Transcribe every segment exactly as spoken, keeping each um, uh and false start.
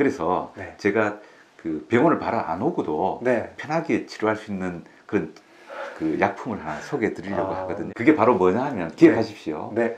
그래서 네. 제가 그 병원을 바로 안 오고도 네. 편하게 치료할 수 있는 그런 그 약품을 하나 소개해 드리려고 아... 하거든요. 그게 바로 뭐냐 하면 기억하십시오. 네. 네.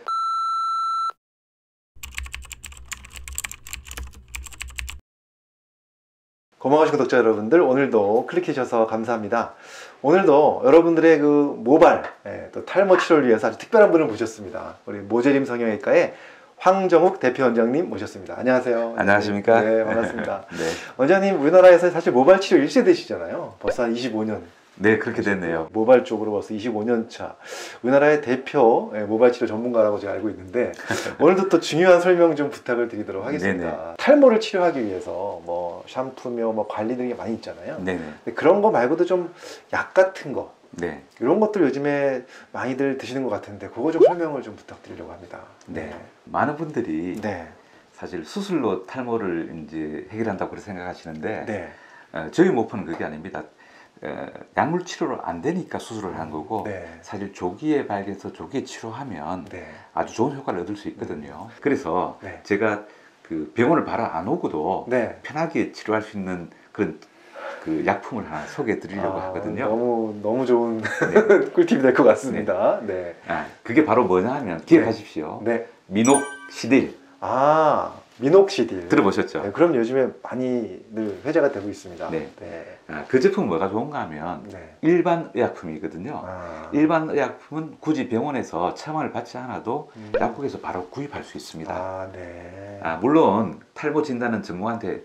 고마우신 구독자 여러분들, 오늘도 클릭해 주셔서 감사합니다. 오늘도 여러분들의 그 모발, 예, 또 탈모 치료를 위해서 아주 특별한 분을 모셨습니다. 우리 모재림 성형외과의 황정욱 대표 원장님 모셨습니다. 안녕하세요. 안녕하십니까? 네, 반갑습니다. 네. 원장님, 우리나라에서 사실 모발 치료 일세대시잖아요. 벌써 한 이십오 년. 네, 그렇게 됐네요. 모발 쪽으로 벌써 이십오 년 차 우리나라의 대표 모발 치료 전문가라고 제가 알고 있는데 오늘도 또 중요한 설명 좀 부탁을 드리도록 하겠습니다. 네네. 탈모를 치료하기 위해서 뭐 샴푸며 뭐 관리 등이 많이 있잖아요. 네네. 근데 그런 거 말고도 좀 약 같은 거 네. 이런 것들 요즘에 많이들 드시는 것 같은데 그거 좀 설명을 좀 부탁드리려고 합니다. 네, 네. 많은 분들이 네. 사실 수술로 탈모를 이제 해결한다고 그렇게 생각하시는데 네. 어, 저희 목표는 그게 아닙니다. 에, 약물 치료를 안 되니까 수술을 한 거고 네. 사실 조기에 발견해서 조기에 치료하면 네. 아주 좋은 효과를 얻을 수 있거든요. 그래서 네. 제가 그 병원을 바로 안 오고도 네. 편하게 치료할 수 있는 그런 그 약품을 하나 소개해 드리려고 아, 하거든요. 너무 너무 좋은 네. 꿀팁이 될 것 같습니다. 네. 네. 아, 그게 바로 뭐냐 하면 기억하십시오. 네. 네. 미녹시딜. 아, 미녹시딜 들어보셨죠? 네, 그럼 요즘에 많이 늘 회자가 되고 있습니다. 네. 네. 아, 그 제품은 뭐가 좋은가 하면 네. 일반 의약품이거든요. 아. 일반 의약품은 굳이 병원에서 처방을 받지 않아도 음. 약국에서 바로 구입할 수 있습니다. 아, 네. 아, 물론 탈모 진단은 전문가한테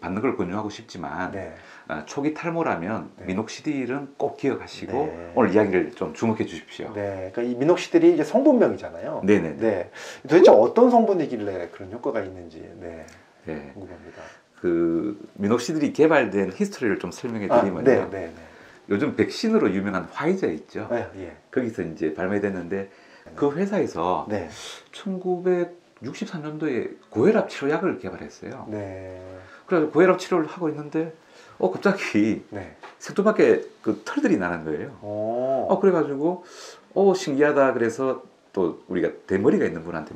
받는 걸 권유하고 싶지만 네. 아, 초기 탈모라면 네. 미녹시딜은 꼭 기억하시고 네. 오늘 이야기를 좀 주목해 주십시오. 네, 그러니까 이 미녹시딜이 이제 성분명이잖아요. 네네. 네. 도대체 어떤 성분이길래 그런 효과가 있는지 네. 네. 궁금합니다. 그 미녹시딜이 개발된 히스토리를 좀 설명해 드리면요. 아, 네, 네, 네. 요즘 백신으로 유명한 화이자 있죠. 네, 예. 거기서 이제 발매됐는데 그 회사에서 네. 천구백육십삼 년도에 고혈압 치료약을 개발했어요. 네. 그래서 고혈압 치료를 하고 있는데 어 갑자기 네. 색도밖에 그 털들이 나는 거예요. 오. 어 그래가지고 어 신기하다. 그래서 또 우리가 대머리가 있는 분한테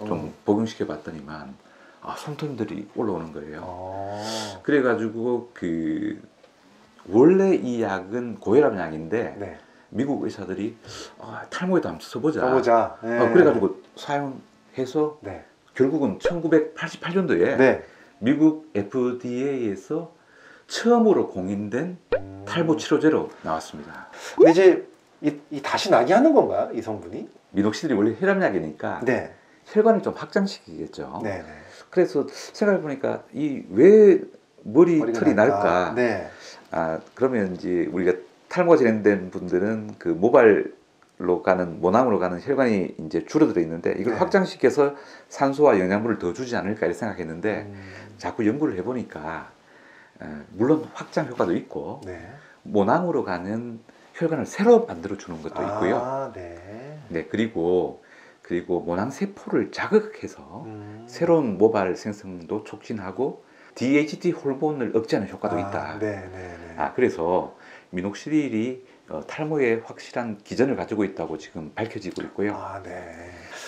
좀 음. 복용시켜 봤더니만 아 솜털들이 올라오는 거예요. 오. 그래가지고 그 원래 이 약은 고혈압 약인데 네. 미국 의사들이 아, 탈모에도 한번 써보자. 써보자. 네. 어, 그래가지고 사용해서 네. 결국은 천구백팔십팔 년도에 네. 미국 에프 디 에이에서 처음으로 공인된 음... 탈모 치료제로 나왔습니다. 근데 이제 이, 이 다시 나게 하는 건가요? 이 성분이? 미녹시딜이 원래 혈압약이니까 네. 혈관을 좀 확장시키겠죠. 네네. 그래서 생각해보니까 이 왜 머리 털이 날까? 네. 아, 그러면 이제 우리가 탈모가 진행된 분들은 그 모발 로 가는 모낭으로 가는 혈관이 이제 줄어들어 있는데 이걸 네. 확장시켜서 산소와 영양분을 더 주지 않을까 이렇게 생각했는데 음. 자꾸 연구를 해보니까 에, 물론 확장 효과도 있고 네. 모낭으로 가는 혈관을 새로 만들어 주는 것도 있고요. 아, 네. 네 그리고 그리고 모낭 세포를 자극해서 음. 새로운 모발 생성도 촉진하고 디 에이치 티 호르몬을 억제하는 효과도 아, 있다. 네, 네, 네. 아 그래서 미녹시딜이 어, 탈모에 확실한 기전을 가지고 있다고 지금 밝혀지고 있고요. 아, 네.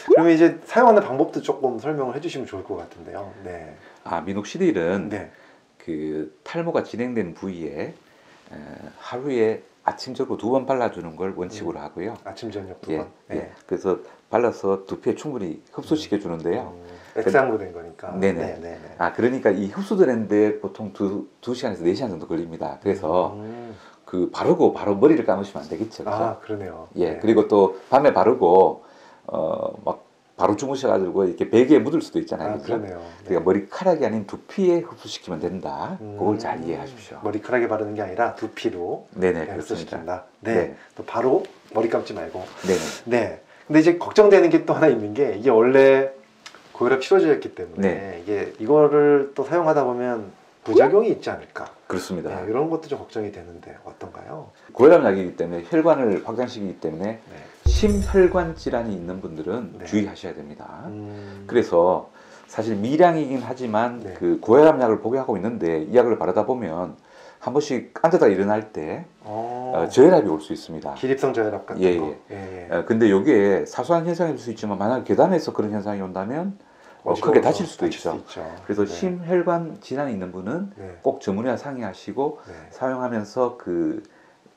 그러면 이제 사용하는 방법도 조금 설명을 해주시면 좋을 것 같은데요. 네. 아, 미녹시딜은 네. 그 탈모가 진행된 부위에 에, 하루에 아침 저녁으로 두 번 발라주는 걸 원칙으로 음. 하고요. 아침 저녁 두 예, 번. 네. 예. 그래서 발라서 두피에 충분히 흡수시켜 주는데요. 음. 액상으로 된 거니까. 네네. 네네. 아, 그러니까 이 흡수되는데 보통 두 두 시간에서 네 시간 정도 걸립니다. 그래서. 음. 그 바르고 바로 머리를 감으시면 안 되겠죠. 그렇죠? 아, 그러네요. 예, 네. 그리고 또 밤에 바르고 어 막 바로 주무셔가지고 이렇게 베개에 묻을 수도 있잖아요. 아, 그렇죠? 그러네요. 네. 그러니까 머리카락이 아닌 두피에 흡수시키면 된다. 음, 그걸 잘 이해하십시오. 머리카락에 바르는 게 아니라 두피로 네네 흡수시킨다. 네. 네. 또 바로 머리 감지 말고. 네네. 네. 근데 이제 걱정되는 게 또 하나 있는 게 이게 원래 고혈압 치료제였기 때문에 네. 이게 이거를 또 사용하다 보면. 부작용이 있지 않을까? 그렇습니다. 네, 이런 것도 좀 걱정이 되는데 어떤가요? 고혈압 약이기 때문에 혈관을 확장시키기 때문에 네. 심혈관 질환이 있는 분들은 네. 주의하셔야 됩니다. 음... 그래서 사실 미량이긴 하지만 네. 그 고혈압 약을 복용하고 있는데 이 약을 바르다 보면 한 번씩 앉아다 일어날 때 어, 저혈압이 올 수 있습니다. 기립성 저혈압 같은 예, 거. 예, 예. 어, 근데 이게 사소한 현상일 수 있지만 만약 계단에서 그런 현상이 온다면 어, 크게 다칠 수도 다칠 있죠. 있죠. 그래서 네. 심혈관 질환이 있는 분은 네. 꼭 전문의와 상의하시고 네. 사용하면서 그,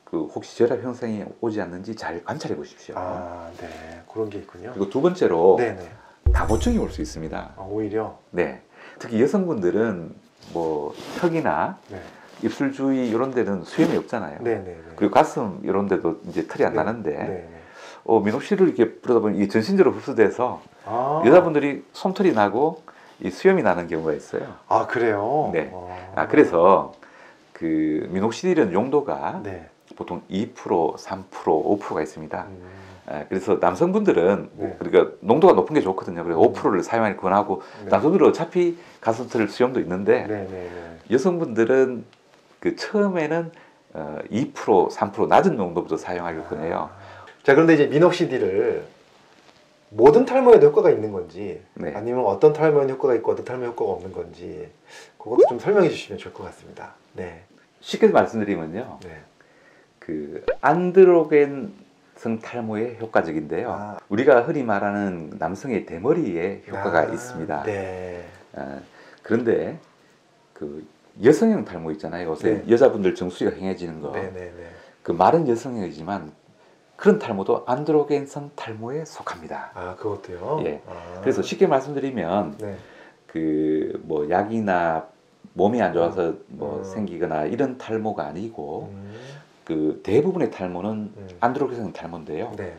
그 혹시 저혈압 형성이 오지 않는지 잘 관찰해 보십시오. 아, 네, 그런 게 있군요. 그리고 두 번째로 네네. 다보증이 올 수 있습니다. 아, 오히려? 네, 특히 여성분들은 뭐 턱이나 네. 입술 주위 이런 데는 수염이 없잖아요. 네네네. 그리고 가슴 이런 데도 이제 털이 안 네. 나는데 네네. 어, 미녹시딜을 이렇게 뿌리다 보면 이게 전신적으로 흡수돼서 아 여자분들이 솜털이 나고 이 수염이 나는 경우가 있어요. 아, 그래요? 네. 아, 아 그래서 그 미녹시딜은 용도가 네. 보통 이 퍼센트, 삼 퍼센트, 오 퍼센트가 있습니다. 음. 아, 그래서 남성분들은 네. 그러니까 농도가 높은 게 좋거든요. 그래서 음. 오 퍼센트를 사용하기 권하고 네. 남성들은 어차피 가슴털 수염도 있는데 네, 네, 네. 여성분들은 그 처음에는 어, 이 퍼센트, 삼 퍼센트 낮은 농도부터 사용하길 권해요. 아. 자, 그런데 이제 미녹시딜을 모든 탈모에도 효과가 있는 건지 네. 아니면 어떤 탈모에는 효과가 있고 어떤 탈모에 효과가 없는 건지 그것도 좀 설명해 주시면 좋을 것 같습니다. 네. 쉽게 말씀드리면요. 네. 그 안드로겐성 탈모에 효과적인데요. 아. 우리가 흔히 말하는 남성의 대머리에 효과가 아. 있습니다. 네. 아, 그런데 그 여성형 탈모 있잖아요. 요새 네. 여자분들 정수리가 휑해지는 거. 네, 네, 네. 그 말은 여성형이지만 그런 탈모도 안드로겐성 탈모에 속합니다. 아, 그것도요? 예. 아. 그래서 쉽게 말씀드리면 네. 그 뭐 약이나 몸이 안 좋아서 뭐 음. 생기거나 이런 탈모가 아니고 음. 그 대부분의 탈모는 음. 안드로겐성 탈모인데요. 네네.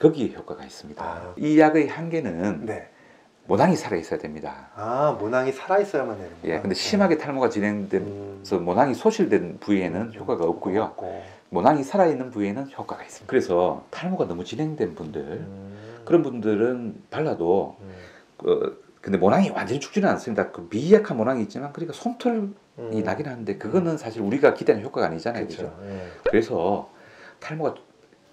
거기에 효과가 있습니다. 아. 이 약의 한계는 네. 모낭이 살아있어야 됩니다. 아, 모낭이 살아있어야만 되는 거예요? 예, 근데 심하게 탈모가 진행돼서 음. 모낭이 소실된 부위에는 음. 효과가 없고요. 없고. 모낭이 살아있는 부위에는 효과가 있습니다. 그래서 탈모가 너무 진행된 분들, 음. 그런 분들은 발라도 음. 어, 근데 모낭이 완전히 죽지는 않습니다. 그 미약한 모낭이 있지만 그러니까 솜털이 음. 나긴 하는데 그거는 사실 우리가 기대하는 효과가 아니잖아요. 그렇죠. 그렇죠? 예. 그래서 탈모가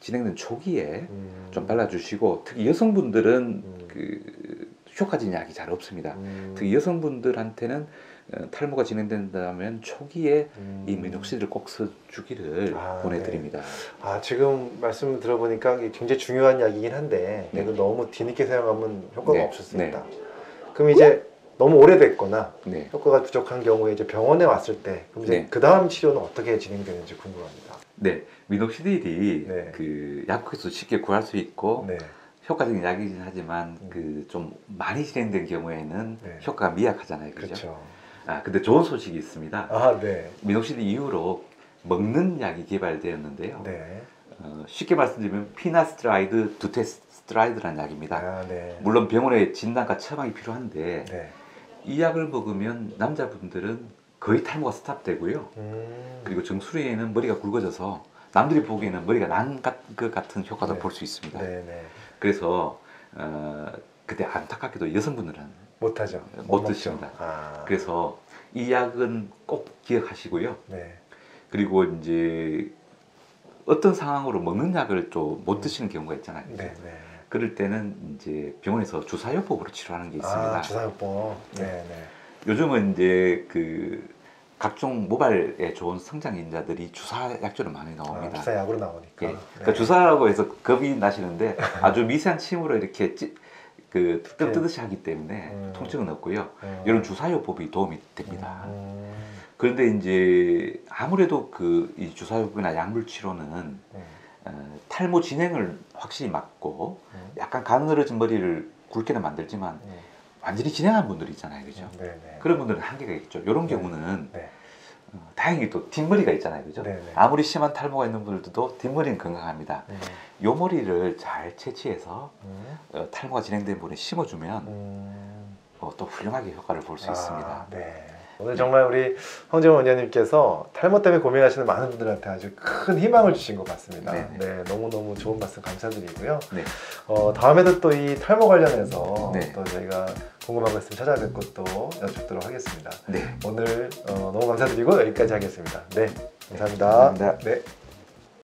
진행된 초기에 음. 좀 발라주시고, 특히 여성분들은 음. 그 효과적인 약이 잘 없습니다. 음. 특히 여성분들한테는 탈모가 진행된다면 초기에 음. 이 미녹시딜을 꼭 써주기를 아, 권해드립니다. 네. 아, 지금 말씀 들어보니까 굉장히 중요한 약이긴 한데 네. 이걸 너무 뒤늦게 사용하면 효과가 네. 없을 수 있다. 네. 그럼 이제 너무 오래됐거나 네. 효과가 부족한 경우에 이제 병원에 왔을 때 그럼 이제 네. 그 다음 치료는 어떻게 진행되는지 궁금합니다. 네, 미녹시딜이 네. 그 약국에서 쉽게 구할 수 있고 네. 효과적인 약이긴 하지만 음. 그 좀 많이 진행된 경우에는 네. 효과가 미약하잖아요. 그죠? 그렇죠. 아, 근데 좋은 소식이 있습니다. 아, 네. 미녹시딜 이후로 먹는 약이 개발되었는데요. 네. 어, 쉽게 말씀드리면 피나스트라이드, 두테스트라이드라는 약입니다. 아, 네. 물론 병원의 진단과 처방이 필요한데 네. 이 약을 먹으면 남자분들은 거의 탈모가 스탑되고요. 음. 그리고 정수리에는 머리가 굵어져서 남들이 보기에는 머리가 난 것 같은 효과도 네. 볼 수 있습니다. 네, 네. 그래서 어, 그때 안타깝게도 여성분들은 못하죠. 못, 못 드십니다. 아. 그래서 이 약은 꼭 기억하시고요. 네. 그리고 이제 어떤 상황으로 먹는 약을 또 못 드시는 경우가 있잖아요. 네, 네. 그럴 때는 이제 병원에서 주사요법으로 치료하는 게 있습니다. 아, 주사요법. 네, 네. 요즘은 이제 그 각종 모발에 좋은 성장인자들이 주사약주로 많이 나옵니다. 아, 주사약으로 나오니까. 예. 네. 그러니까 주사라고 해서 겁이 나시는데 아주 미세한 침으로 이렇게 찌 그 뜨뜻이 하기 때문에 음. 통증은 없고요. 음. 이런 주사요법이 도움이 됩니다. 음. 그런데 이제 아무래도 그 이 주사요법이나 약물 치료는 음. 어, 탈모 진행을 확실히 막고 음. 약간 가늘어진 머리를 굵게는 만들지만 음. 완전히 진행한 분들이 있잖아요, 그죠? 음, 네네. 그런 분들은 한계가 있죠. 이런 경우는 네. 어, 다행히 또 뒷머리가 있잖아요, 그죠? 네네. 아무리 심한 탈모가 있는 분들도 뒷머리는 건강합니다. 네네. 요 머리를 잘 채취해서 음. 어, 탈모가 진행된 분에 심어주면 음. 어, 또 훌륭하게 효과를 볼 수 아, 있습니다. 네. 오늘 정말 우리 황정욱 원장님께서 탈모 때문에 고민하시는 많은 분들한테 아주 큰 희망을 주신 것 같습니다. 네네. 네, 너무너무 좋은 말씀 감사드리고요. 네. 어, 다음에도 또 이 탈모 관련해서 네. 또 저희가 궁금한 거 있으면 찾아뵙고 또 여쭙도록 하겠습니다. 네. 오늘 어, 너무 감사드리고 여기까지 하겠습니다. 네, 감사합니다. 네, 감사합니다. 네.